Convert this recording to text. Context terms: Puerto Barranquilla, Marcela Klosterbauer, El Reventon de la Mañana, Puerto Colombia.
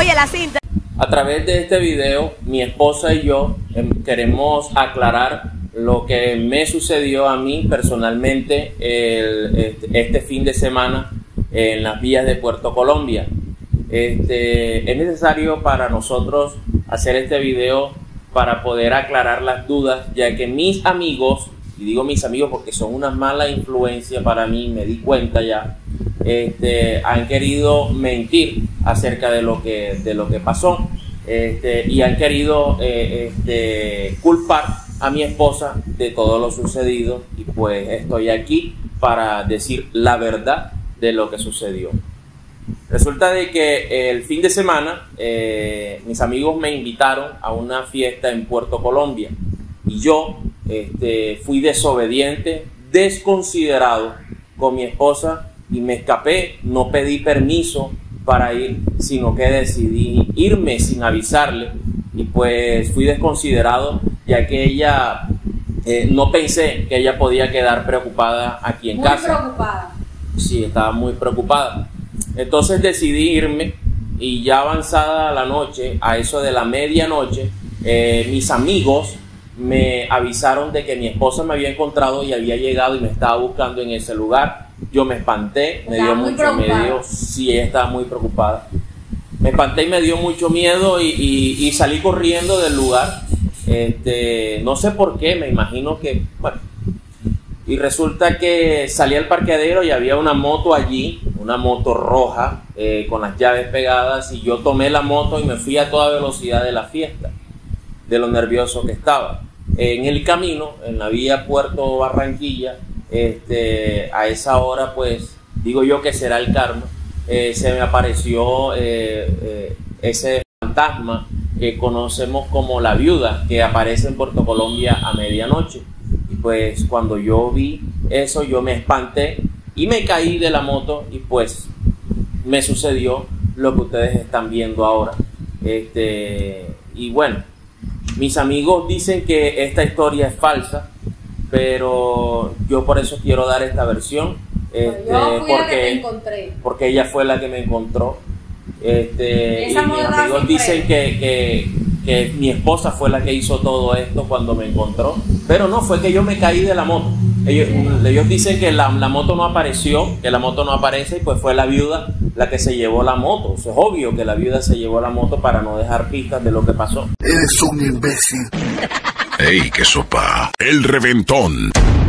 Oye, la cinta. A través de este video, mi esposa y yo queremos aclarar lo que me sucedió a mí personalmente este fin de semana en las vías de Puerto Colombia. Es necesario para nosotros hacer este video para poder aclarar las dudas, ya que mis amigos, y digo mis amigos porque son una mala influencia para mí, me di cuenta ya, han querido mentir acerca de lo que pasó, y han querido culpar a mi esposa de todo lo sucedido, y pues estoy aquí para decir la verdad de lo que sucedió. Resulta de que el fin de semana mis amigos me invitaron a una fiesta en Puerto Colombia y yo fui desobediente, desconsiderado con mi esposa y me escapé. No pedí permiso para ir, sino que decidí irme sin avisarle y pues fui desconsiderado, ya que ella, no pensé que ella podía quedar preocupada aquí en casa. Muy preocupada. Sí, estaba muy preocupada. Entonces decidí irme y ya avanzada la noche, a eso de la medianoche, mis amigos me avisaron de que mi esposa me había encontrado y había llegado y me estaba buscando en ese lugar. Yo me espanté, estaba muy preocupada. Me espanté y me dio mucho miedo y salí corriendo del lugar. No sé por qué, me imagino que, bueno. Y resulta que salí al parqueadero y había una moto allí, una moto roja, con las llaves pegadas, y yo tomé la moto y me fui a toda velocidad de la fiesta, de lo nervioso que estaba. En el camino, en la vía Puerto Barranquilla, a esa hora, pues digo yo que será el karma, se me apareció ese fantasma que conocemos como la viuda, que aparece en Puerto Colombia a medianoche. Y pues cuando yo vi eso, yo me espanté y me caí de la moto y pues me sucedió lo que ustedes están viendo ahora. Y bueno, mis amigos dicen que esta historia es falsa, pero yo por eso quiero dar esta versión, porque ella fue la que me encontró. Y mis amigos dicen que mi esposa fue la que hizo todo esto cuando me encontró, pero no, fue que yo me caí de la moto. Ellos dicen que la moto no apareció, que la moto no aparece, y pues fue la viuda la que se llevó la moto. Eso es obvio, que la viuda se llevó la moto para no dejar pistas de lo que pasó. Eres un imbécil. ¡Ey, qué sopa! El Reventón.